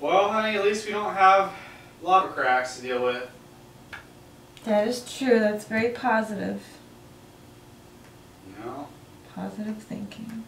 Well, honey, at least we don't have lava cracks to deal with. That is true. That's very positive. No. Positive thinking.